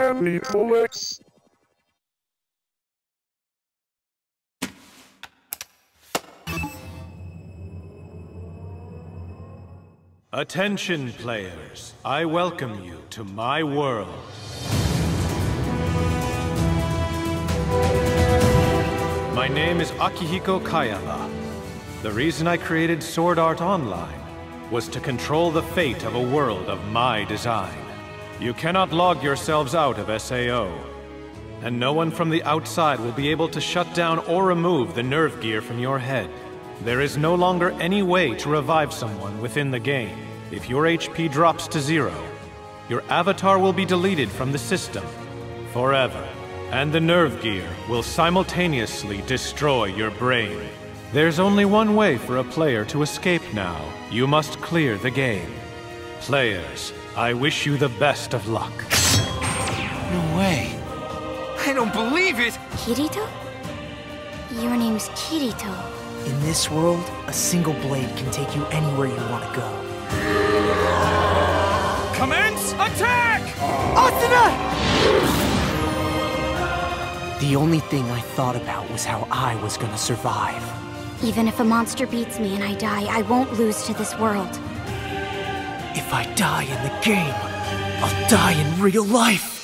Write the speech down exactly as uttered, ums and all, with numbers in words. Heavy bullets. Attention, players. I welcome you to my world. My name is Akihiko Kayaba. The reason I created Sword Art Online was to control the fate of a world of my design. You cannot log yourselves out of S A O, and no one from the outside will be able to shut down or remove the nerve gear from your head. There is no longer any way to revive someone within the game. If your H P drops to zero, your avatar will be deleted from the system forever, and the nerve gear will simultaneously destroy your brain. There's only one way for a player to escape now. You must clear the game. Players, I wish you the best of luck. No way. I don't believe it! Kirito? Your name's Kirito. In this world, a single blade can take you anywhere you want to go. Commence attack! Athena! The only thing I thought about was how I was gonna survive. Even if a monster beats me and I die, I won't lose to this world. If I die in the game, I'll die in real life.